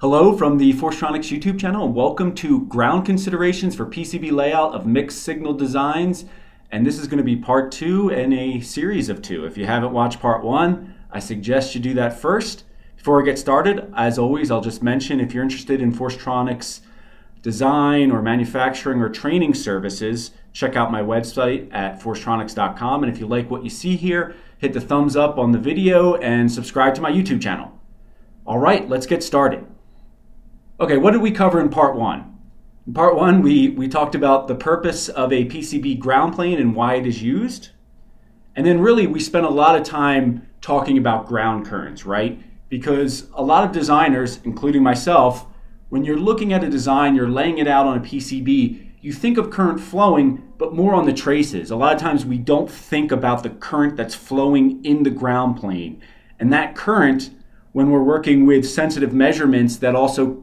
Hello from the ForceTronics YouTube channel, and welcome to Ground Considerations for PCB Layout of Mixed Signal Designs. And this is going to be part two in a series of two. If you haven't watched part one, I suggest you do that first. Before I get started, as always, I'll just mention if you're interested in ForceTronics design or manufacturing or training services, check out my website at forcetronics.com. And if you like what you see here, hit the thumbs up on the video and subscribe to my YouTube channel. All right, let's get started. Okay, what did we cover in part one? In part one, we talked about the purpose of a PCB ground plane and why it is used. And then really, we spent a lot of time talking about ground currents, right? Because a lot of designers, including myself, when you're looking at a design, you're laying it out on a PCB, you think of current flowing, but more on the traces. A lot of times we don't think about the current that's flowing in the ground plane. And that current, when we're working with sensitive measurements that also,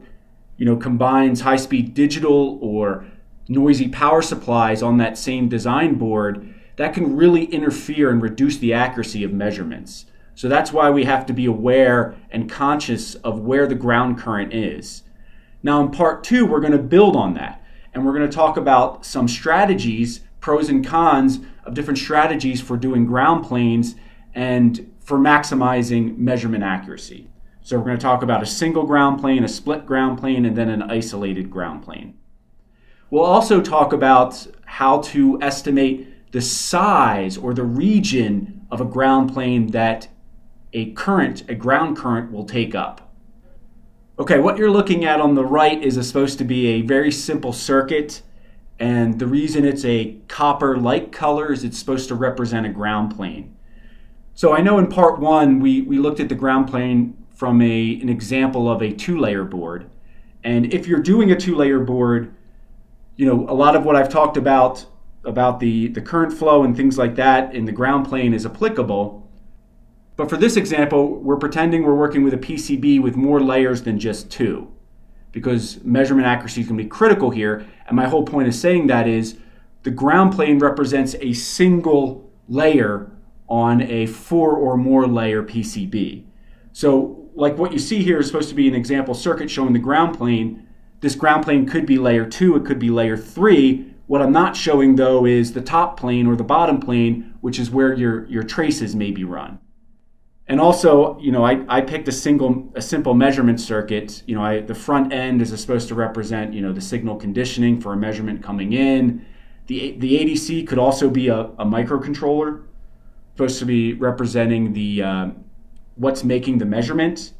you know, combines high-speed digital or noisy power supplies on that same design board, that can really interfere and reduce the accuracy of measurements. So that's why we have to be aware and conscious of where the ground current is. Now in part two, we're going to build on that, and we're going to talk about some strategies, pros and cons of different strategies for doing ground planes and for maximizing measurement accuracy. So we're going to talk about a single ground plane, a split ground plane, and then an isolated ground plane. We'll also talk about how to estimate the size or the region of a ground plane that a ground current will take up. Okay, what you're looking at on the right is supposed to be a very simple circuit, and the reason it's a copper-like color is it's supposed to represent a ground plane. So I know in part one we looked at the ground plane from an example of a two-layer board, and if you're doing a two-layer board, you know, a lot of what I've talked about the current flow and things like that in the ground plane is applicable. But for this example, we're pretending we're working with a PCB with more layers than just two, because measurement accuracy is going to be critical here. And my whole point of saying that is the ground plane represents a single layer on a four or more layer PCB. So like what you see here is supposed to be an example circuit showing the ground plane. This ground plane could be layer two, it could be layer three. What I'm not showing though is the top plane or the bottom plane, which is where your traces may be run. And also, you know, I picked a simple measurement circuit. You know, the front end is supposed to represent, you know, the signal conditioning for a measurement coming in. The ADC could also be a microcontroller, supposed to be representing the what's making the measurement.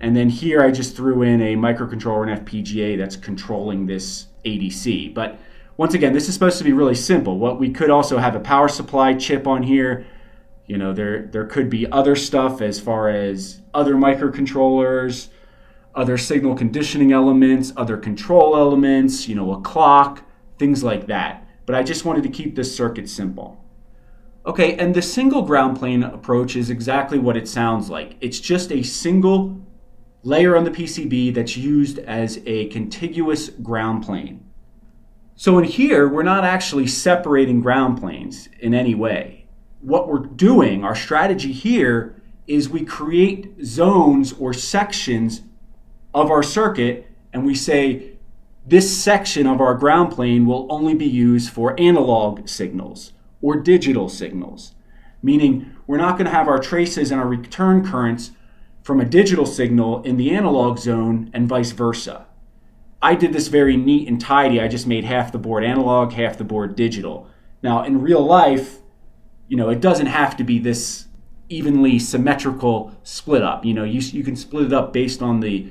And then here I just threw in a microcontroller and FPGA that's controlling this ADC. But once again, this is supposed to be really simple. What we could also have a power supply chip on here. You know, there could be other stuff as far as other microcontrollers, other signal conditioning elements, other control elements, you know, a clock, things like that. But I just wanted to keep this circuit simple. Okay, and the single ground plane approach is exactly what it sounds like. It's just a single layer on the PCB that's used as a contiguous ground plane. So in here, we're not actually separating ground planes in any way. What we're doing, our strategy here, is we create zones or sections of our circuit, and we say this section of our ground plane will only be used for analog signals or digital signals, meaning we're not going to have our traces and our return currents from a digital signal in the analog zone and vice versa. I did this very neat and tidy. I just made half the board analog, half the board digital. Now in real life, you know, it doesn't have to be this evenly symmetrical split up. You know, you can split it up based on the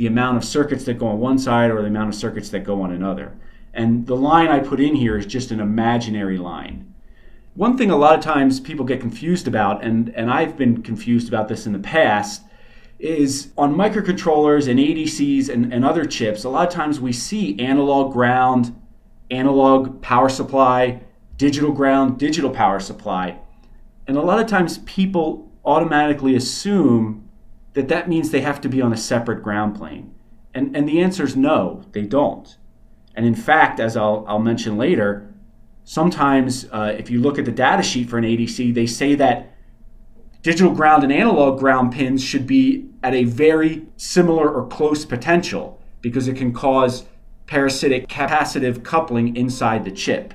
amount of circuits that go on one side or the amount of circuits that go on another. And the line I put in here is just an imaginary line. One thing a lot of times people get confused about, and I've been confused about this in the past, is on microcontrollers and ADCs and other chips, a lot of times we see analog ground, analog power supply, digital ground, digital power supply. And a lot of times people automatically assume that that means they have to be on a separate ground plane. And the answer is no, they don't. And in fact, as I'll mention later, sometimes if you look at the data sheet for an ADC, they say that digital ground and analog ground pins should be at a very similar or close potential because it can cause parasitic capacitive coupling inside the chip.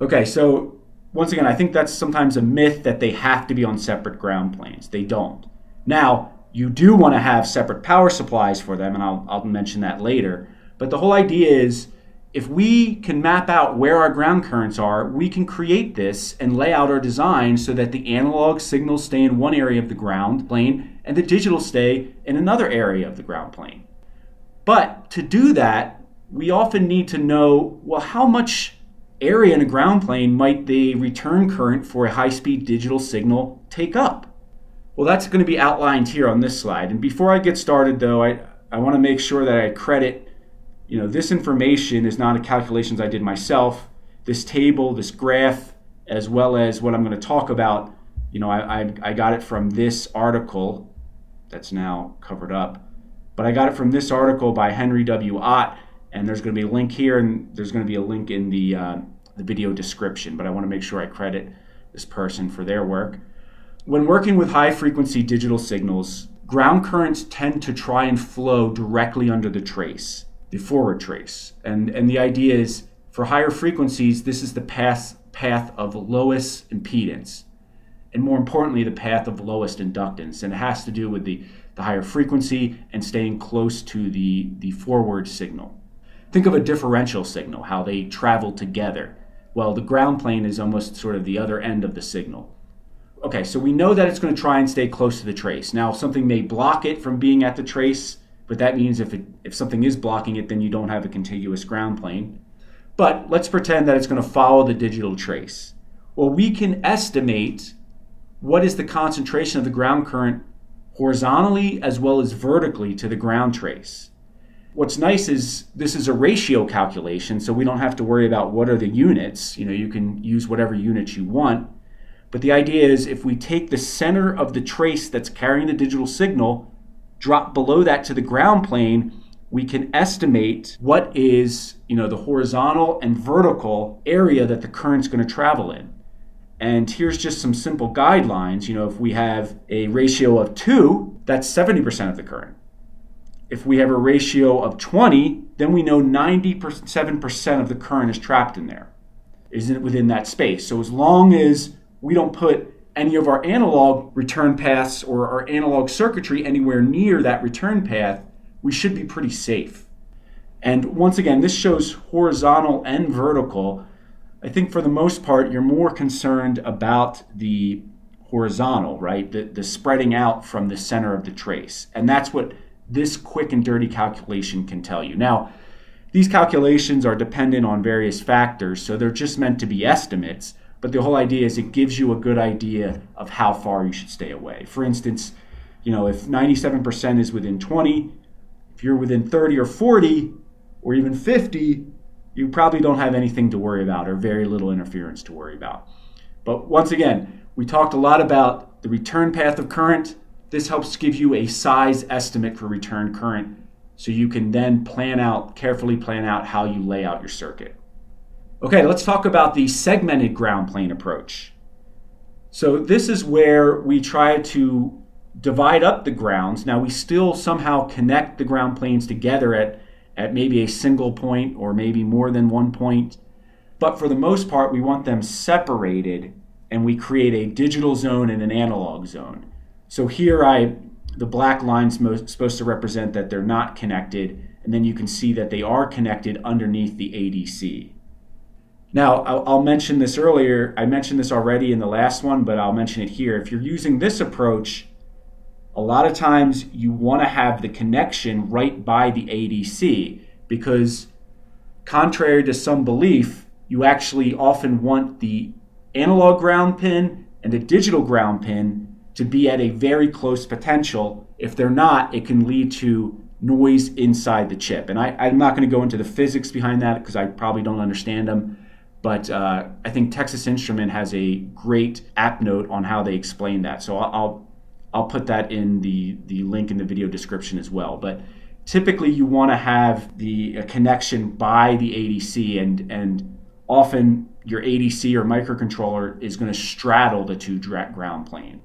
Okay, so once again, I think that's sometimes a myth that they have to be on separate ground planes. They don't. Now, you do want to have separate power supplies for them, and I'll mention that later. But the whole idea is, if we can map out where our ground currents are, we can create this and lay out our design so that the analog signals stay in one area of the ground plane and the digital stay in another area of the ground plane. But to do that, we often need to know, well, how much area in a ground plane might the return current for a high-speed digital signal take up? Well, that's going to be outlined here on this slide. And before I get started, though, I want to make sure that I credit, you know, this information is not a calculations I did myself. This table, this graph, as well as what I'm going to talk about, you know, I got it from this article that's now covered up. But I got it from this article by Henry W Ott, and there's going to be a link here, and there's going to be a link in the video description. But I want to make sure I credit this person for their work. When working with high-frequency digital signals, ground currents tend to try and flow directly under the trace, the forward trace. And the idea is, for higher frequencies, this is the path of lowest impedance, and more importantly, the path of lowest inductance. And it has to do with the higher frequency and staying close to the forward signal. Think of a differential signal, how they travel together. Well, the ground plane is almost sort of the other end of the signal. Okay, so we know that it's going to try and stay close to the trace. Now, something may block it from being at the trace, but that means if something is blocking it, then you don't have a contiguous ground plane. But let's pretend that it's going to follow the digital trace. Well, we can estimate what is the concentration of the ground current horizontally as well as vertically to the ground trace. What's nice is this is a ratio calculation, so we don't have to worry about what are the units. You know, you can use whatever units you want. But the idea is, if we take the center of the trace that's carrying the digital signal, drop below that to the ground plane, we can estimate what is, you know, the horizontal and vertical area that the current's going to travel in. And here's just some simple guidelines. You know, if we have a ratio of 2, that's 70% of the current. If we have a ratio of 20, then we know 97% of the current is trapped in there, isn't it, within that space. So as long as we don't put any of our analog return paths or our analog circuitry anywhere near that return path, we should be pretty safe. And once again, this shows horizontal and vertical. I think for the most part, you're more concerned about the horizontal, right? The spreading out from the center of the trace. And that's what this quick and dirty calculation can tell you. Now, these calculations are dependent on various factors, so they're just meant to be estimates. But the whole idea is it gives you a good idea of how far you should stay away. For instance, you know, if 97% is within 20, if you're within 30 or 40 or even 50, you probably don't have anything to worry about, or very little interference to worry about. But once again, we talked a lot about the return path of current. This helps give you a size estimate for return current, so you can then plan out, carefully plan out how you lay out your circuit. Okay, let's talk about the segmented ground plane approach. So this is where we try to divide up the grounds. Now, we still somehow connect the ground planes together at maybe a single point or maybe more than one point. But for the most part, we want them separated, and we create a digital zone and an analog zone. So here the black line's supposed to represent that they're not connected, and then you can see that they are connected underneath the ADC. Now, I'll mention this earlier. I mentioned this already in the last one, but I'll mention it here. If you're using this approach, a lot of times you want to have the connection right by the ADC, because contrary to some belief, you actually often want the analog ground pin and the digital ground pin to be at a very close potential. If they're not, it can lead to noise inside the chip. And I'm not going to go into the physics behind that, because I probably don't understand them. But I think Texas Instruments has a great app note on how they explain that. So I'll put that in the link in the video description as well. But typically, you want to have a connection by the ADC, and often your ADC or microcontroller is going to straddle the two ground plane.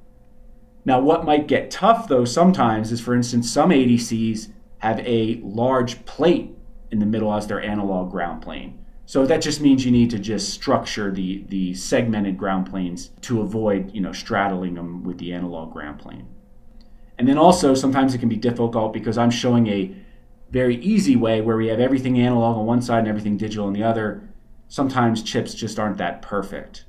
Now, what might get tough, though, sometimes is, for instance, some ADCs have a large plate in the middle as their analog ground plane. So that just means you need to just structure the segmented ground planes to avoid, straddling them with the analog ground plane. And then also, sometimes it can be difficult because I'm showing a very easy way where we have everything analog on one side and everything digital on the other. Sometimes chips just aren't that perfect.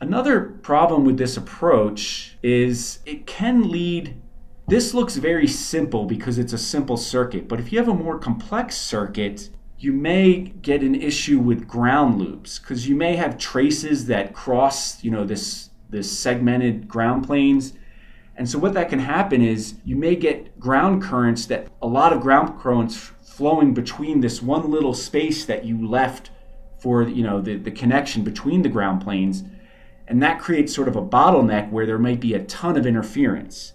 Another problem with this approach is it can lead, this looks very simple because it's a simple circuit, but if you have a more complex circuit, you may get an issue with ground loops because you may have traces that cross, this segmented ground planes. And so what that can happen is you may get ground currents that a lot of ground currents flowing between this one little space that you left for, the connection between the ground planes. And that creates sort of a bottleneck where there might be a ton of interference.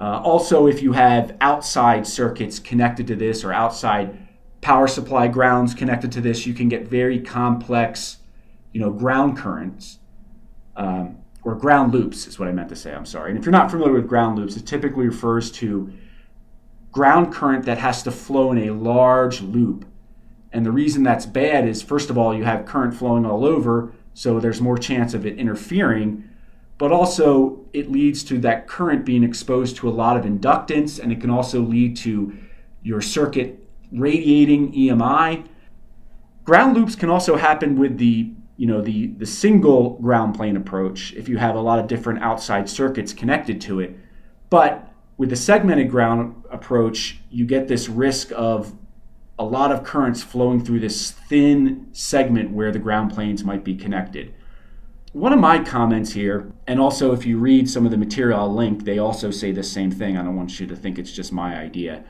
Also, if you have outside circuits connected to this or outside power supply grounds connected to this, you can get very complex, ground currents or ground loops is what I meant to say, I'm sorry. And if you're not familiar with ground loops, it typically refers to ground current that has to flow in a large loop. And the reason that's bad is, first of all, you have current flowing all over, so there's more chance of it interfering, but also it leads to that current being exposed to a lot of inductance, and it can also lead to your circuit radiating EMI. Ground loops can also happen with the single ground plane approach if you have a lot of different outside circuits connected to it. But with the segmented ground approach, you get this risk of a lot of currents flowing through this thin segment where the ground planes might be connected. One of my comments here, and also if you read some of the material I'll link, they also say the same thing. I don't want you to think it's just my idea.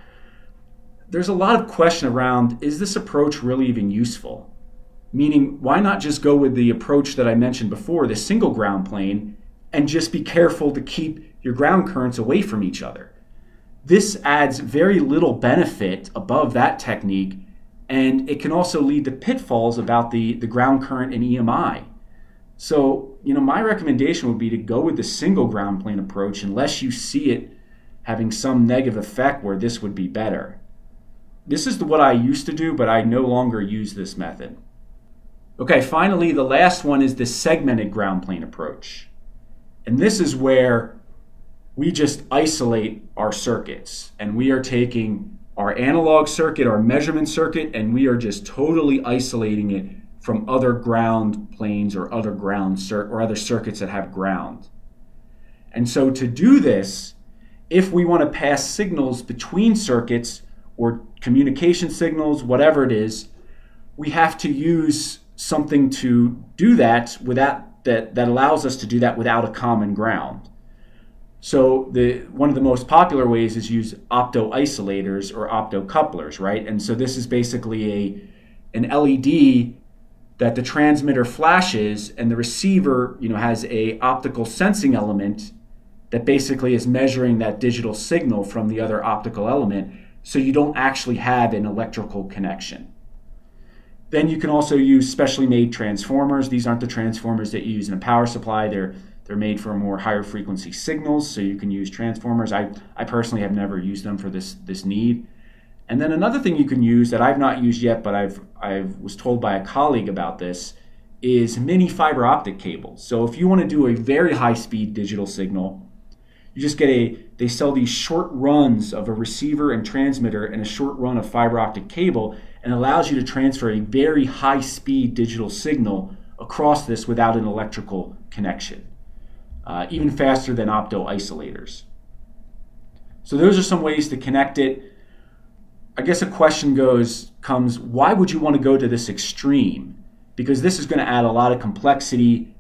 There's a lot of question around, is this approach really even useful? Meaning, why not just go with the approach that I mentioned before, the single ground plane, and just be careful to keep your ground currents away from each other? This adds very little benefit above that technique, and it can also lead to pitfalls about the ground current and EMI. So, my recommendation would be to go with the single ground plane approach unless you see it having some negative effect where this would be better. This is what I used to do, but I no longer use this method. Okay, finally, the last one is the segmented ground plane approach. And this is where we just isolate our circuits, and we are taking our analog circuit, our measurement circuit, and we are just totally isolating it from other ground planes or other circuits that have ground. And so to do this, if we want to pass signals between circuits or communication signals, whatever it is, we have to use something to do that without that allows us to do that without a common ground. So one of the most popular ways is use opto-isolators or opto-couplers, right? And so this is basically an LED that the transmitter flashes, and the receiver, has a optical sensing element that basically is measuring that digital signal from the other optical element, so you don't actually have an electrical connection. Then you can also use specially made transformers. These aren't the transformers that you use in a power supply. They're made for more higher frequency signals, so you can use transformers. I personally have never used them for this need. And then another thing you can use that I've not used yet, but I was told by a colleague about this, is mini fiber optic cables. So if you want to do a very high speed digital signal, you just get they sell these short runs of a receiver and transmitter and a short run of fiber optic cable, and allows you to transfer a very high speed digital signal across this without an electrical connection. Even faster than opto-isolators. So those are some ways to connect it. I guess a question comes, why would you want to go to this extreme? Because this is going to add a lot of complexity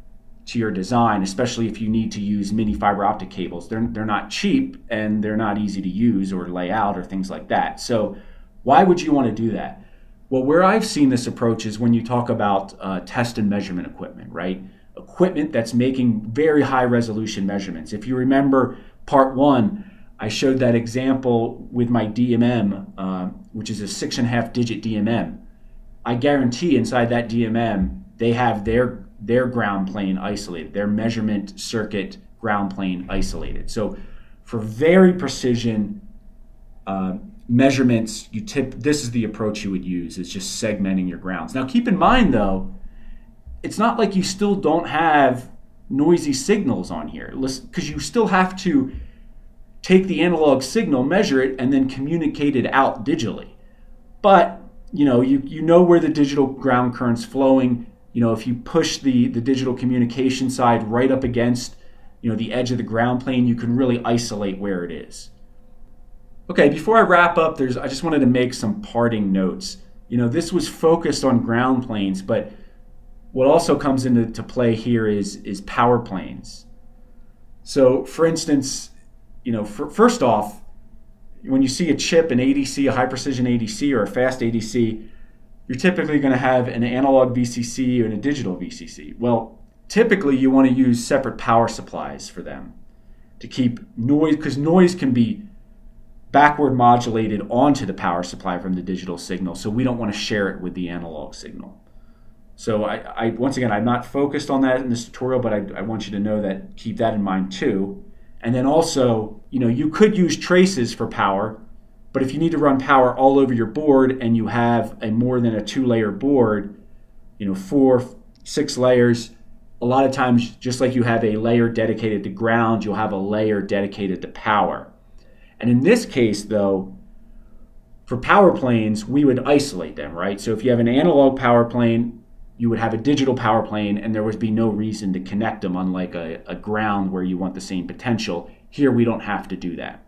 to your design, especially if you need to use mini fiber optic cables. They're not cheap, and they're not easy to use or lay out or things like that. So why would you want to do that? Well, where I've seen this approach is when you talk about test and measurement equipment, right? Equipment that's making very high resolution measurements. If you remember part 1, I showed that example with my DMM, which is a 6.5 digit DMM. I guarantee inside that DMM, they have their ground plane isolated, their measurement circuit ground plane isolated. So for very precision measurements, this is the approach you would use, is just segmenting your grounds. Now keep in mind though, it's not like you still don't have noisy signals on here, because you still have to take the analog signal, measure it, and then communicate it out digitally. But you know where the digital ground current's flowing. You know, if you push the digital communication side right up against the edge of the ground plane, you can really isolate where it is. Okay, before I wrap up, I just wanted to make some parting notes. You know, this was focused on ground planes, but what also comes into play here is power planes. So for instance, first off, when you see a chip, an ADC, a high precision ADC or a fast ADC, you're typically going to have an analog VCC and a digital VCC. Well, typically you want to use separate power supplies for them to keep noise, because noise can be backward modulated onto the power supply from the digital signal, so we don't want to share it with the analog signal. So I once again, I'm not focused on that in this tutorial, but I want you to know that, keep that in mind too. And then also, you could use traces for power, but if you need to run power all over your board and you have a more than a 2-layer board, 4, 6 layers, a lot of times, just like you have a layer dedicated to ground, you'll have a layer dedicated to power. And in this case though, for power planes, we would isolate them, right? So if you have an analog power plane, you would have a digital power plane, and there would be no reason to connect them, unlike a ground where you want the same potential. Here we don't have to do that.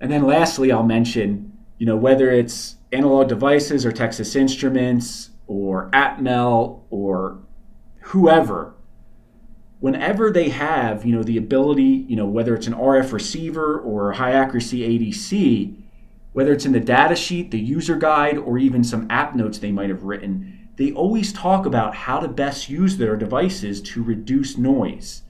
And then lastly, I'll mention, whether it's Analog Devices or Texas Instruments or Atmel or whoever, whenever they have, the ability, whether it's an RF receiver or high accuracy ADC, whether it's in the data sheet, the user guide, or even some app notes they might have written, they always talk about how to best use their devices to reduce noise.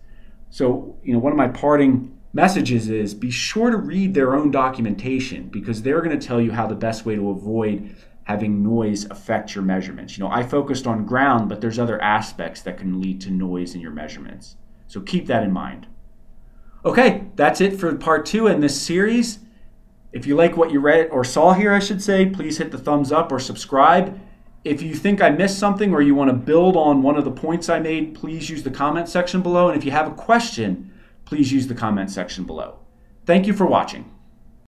So, one of my parting messages is, be sure to read their own documentation, because they're going to tell you how the best way to avoid having noise affect your measurements. I focused on ground, but there's other aspects that can lead to noise in your measurements. So keep that in mind. Okay, that's it for part 2 in this series. If you like what you read or saw here, please hit the thumbs up or subscribe. If you think I missed something or you want to build on one of the points I made, please use the comment section below. And if you have a question, please use the comment section below. Thank you for watching.